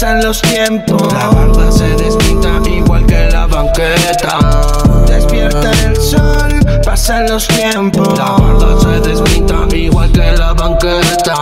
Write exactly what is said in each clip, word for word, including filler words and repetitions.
pasan los tiempos. La barba se despinta igual que la banqueta. Despierta el sol, pasan los tiempos. La barba se despinta igual que la banqueta.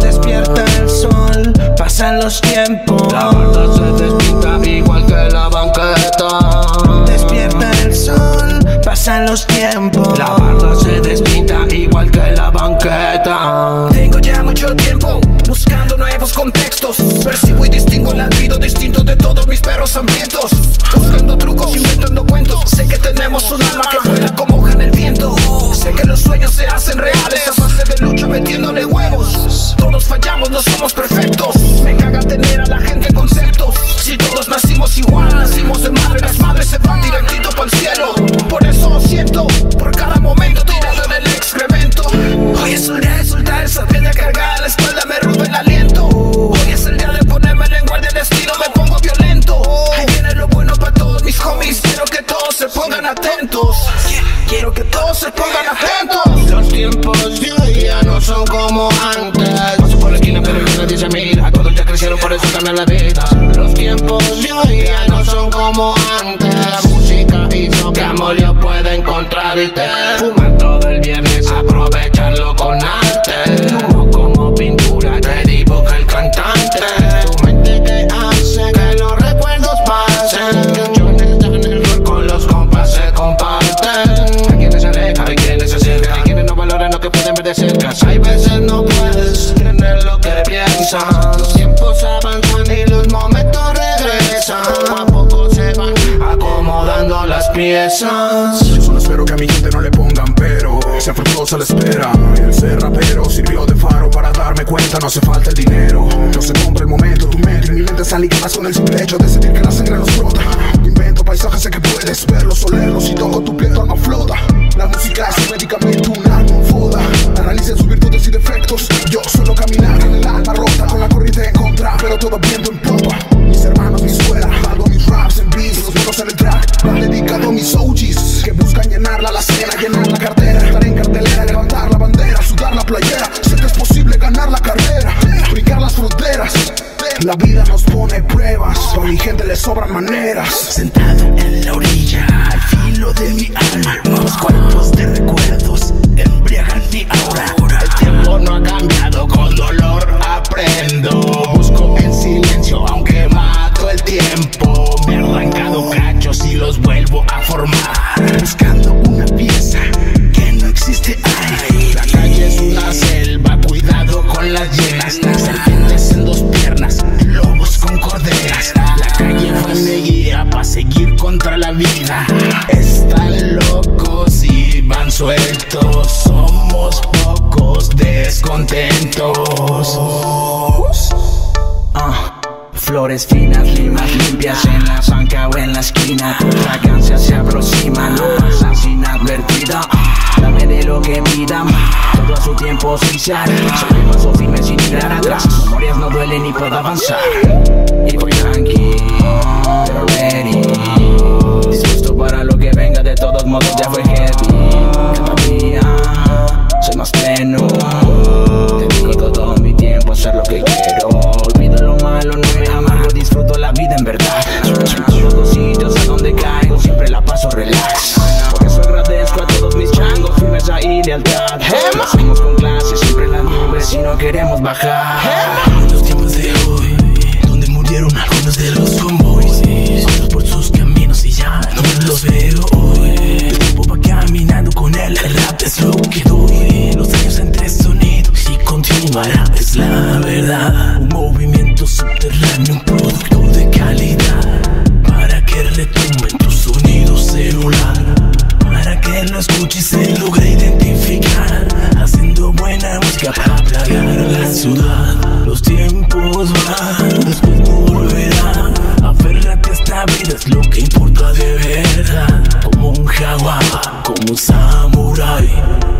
Despierta el sol, pasan los tiempos. La barba se despinta igual que la banqueta. Despierta el sol, pasan los tiempos. La barba se despinta igual que la banqueta. Tengo ya mucho tiempo buscando nuevos contextos. Percibo y distingo el albido distinto de todos mis perros hambrientos. Buscando trucos, inventando cuentos. Sé que tenemos un alma que vuela como hoja en el viento. Sé que los sueños se hacen reales a base de lucha metiéndole huevos. Todos fallamos, no somos perfectos. Me caga tener a la gente en conceptos. Si todos nacimos igual, nacimos de madre. Las madres se van directito pa'l cielo. Por eso lo siento, por cada momento tirado en el excremento. Hoy es el día de soltar esa piedra cargada a la espalda. Me rompe el aliento. Hoy es el día de ponerme en guardia. El estilo me pongo violento. Ahí viene lo bueno para todos mis homies. Quiero que todos se pongan atentos. Quiero que todos se pongan atentos. Los tiempos de hoy ya no son como antes. Paso por la esquina pero yo nadie se mira. A todos ya crecieron por eso cambian la vida. Los tiempos de hoy ya no son como antes. La música hizo que amor yo pueda encontrarte. Fumar todo el viernes, aprovecharlo con arte. Humo como pintura, te dibuja el cantante. Tu mente que hace que los recuerdos pasen. Millones de generos con los compas se comparten. Hay quienes se alejan, hay quienes se acercan. Hay quienes no valoran lo que pueden ver de cerca. Hay veces no puedes tener lo que piensas. Los tiempos avanzan y los momentos regresan. Poco a poco se van acomodando las piezas. Yo solo espero que a mi gente no le pongan pero. Sea fructuosa la espera. El ser rapero sirvió de faro para darme cuenta. No hace falta el dinero, no se compra el momento. Tu mente y mi mente salen y vas con el simple hecho de sentir que la sangre nos brota. Invento paisajes, sé que puedes verlos, olerlos. Y toco tu piel, tu alma flota. La música es un medicamento, un alma foda. Analicen sus virtudes y defectos. Yo suelo caminar con el alma rota, con la corriente en contra, pero todo viento en popa. Mis hermanos, mi suela, valgo mis raps en beats. Los buenos en el track, van dedicado a mis O Gs que buscan llenarla la cena, llenar la cartera. En cartelera, levantar la bandera, sudar la playera. Sé que es posible ganar la carrera, brincar las fronteras. La vida nos pone pruebas, a mi gente le sobran maneras. Sentado en la orilla, al filo de mi alma. Nuevos cuerpos de recuerdos embriagan mi aura. El tiempo no ha cambiado, con dolor aprendo. Busco en silencio, aunque mato el tiempo. Me han arrancado cachos y los vuelvo a formar. Buscando una pieza existe aire. La calle es una selva, cuidado con las hienas. Serpientes en dos piernas, lobos con corderas. La calle fue mi guía para seguir contra la vida. Están locos y van sueltos. Somos pocos descontentos. Ah. Flores finas, limas limpias, en la banca o en la esquina. Tu fragancia se aproxima, no pasas inadvertida. Dame de lo que pidan, todo a su tiempo sin cesar. Soy paso firme sin mirar atrás, memorias no duelen ni puedo avanzar. Y voy tranqui, pero ready, dispuesto para lo que venga, de todos modos ya fue heavy. Cada día soy más pleno, dedico todo mi tiempo a hacer lo que quiero. Olvido lo malo, no me amargo, disfruto la vida en verdad. Soy los dos sitios a donde caigo, siempre la paso relax. Por eso agradezco a todos mis changos, firmes ahí de lealtad. Nacimos con clase, siempre en las nubes y no queremos bajar. En los tiempos de hoy, donde murieron algunos de los convoys, otros por sus caminos y ya no los veo hoy. El tiempo va caminando con él, el rap es lo que doy. Los años entre sonidos y continuará, es la verdad. Un movimiento subterráneo, un producto de calidad. Para que retumbe en tu sonido celular. Para que lo escuches se logre identificar. Haciendo buena música para plagar la ciudad. Los tiempos van, después no volverán. Aférrate a esta vida, es lo que importa de verdad. Como un jaguar, como un samurái,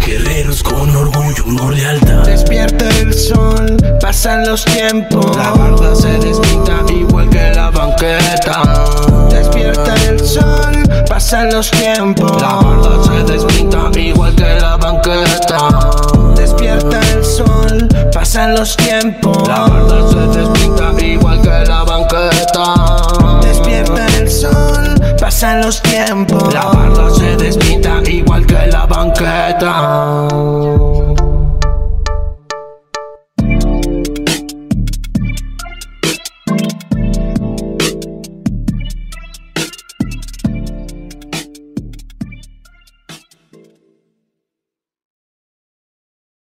guerreros con orgullo, honor, lealtad. Despierta el sol, pasan los tiempos. La barba se despinta igual que la banqueta. Despierta el sol, pasan los tiempos. La barba se despinta igual que la banqueta. Despierta el sol, pasan cambian los tiempos. La verdad se despierta igual que la banqueta. Despierta el sol, pasan los tiempos. La verdad se despierta igual que la banqueta.